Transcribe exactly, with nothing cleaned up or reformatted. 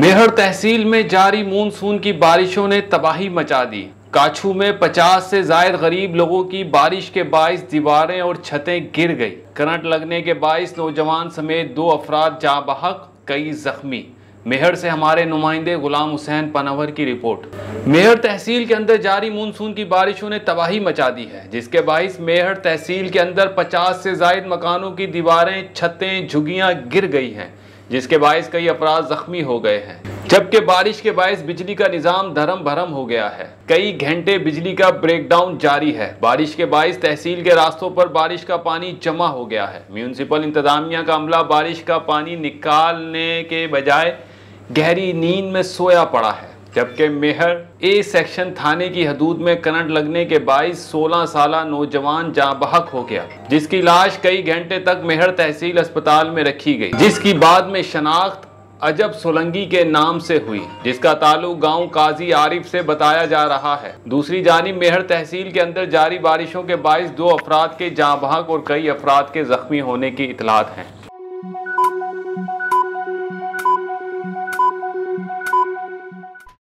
मेहर तहसील में जारी मानसून की बारिशों ने तबाही मचा दी। काछू में पचास से ज्यादा गरीब लोगों की बारिश के बायस दीवारें और छतें गिर गई। करंट लगने के बायस नौजवान समेत दो अफराद जाँ बहक, कई जख्मी। मेहर से हमारे नुमाइंदे गुलाम हुसैन पनावर की रिपोर्ट। मेहर तहसील के अंदर जारी मानसून की बारिशों ने तबाही मचा दी है, जिसके बायस मेहर तहसील के अंदर पचास से ज्यादा मकानों की दीवारें, छतें, झुग्गियाँ गिर गई हैं, जिसके बायस कई अफराद जख्मी हो गए हैं। जबकि बारिश के बायस बिजली का निज़ाम धर्म भरम हो गया है। कई घंटे बिजली का ब्रेकडाउन जारी है। बारिश के बायस तहसील के रास्तों पर बारिश का पानी जमा हो गया है। म्यूनसिपल इंतजामिया का अमला बारिश का पानी निकालने के बजाय गहरी नींद में सोया पड़ा है। जबकि मेहर ए सेक्शन थाने की हदूद में करंट लगने के बायस सोलह साला नौजवान जाँ बहक हो गया, जिसकी लाश कई घंटे तक मेहर तहसील अस्पताल में रखी गई, जिसकी बाद में शनाख्त अजब सोलंगी के नाम से हुई, जिसका ताल्लुक गांव काजी आरिफ से बताया जा रहा है। दूसरी जानिब मेहर तहसील के अंदर जारी बारिशों के बायस दो अफराद के जाँ बहक और कई अफराद के जख्मी होने की इतलात हैं।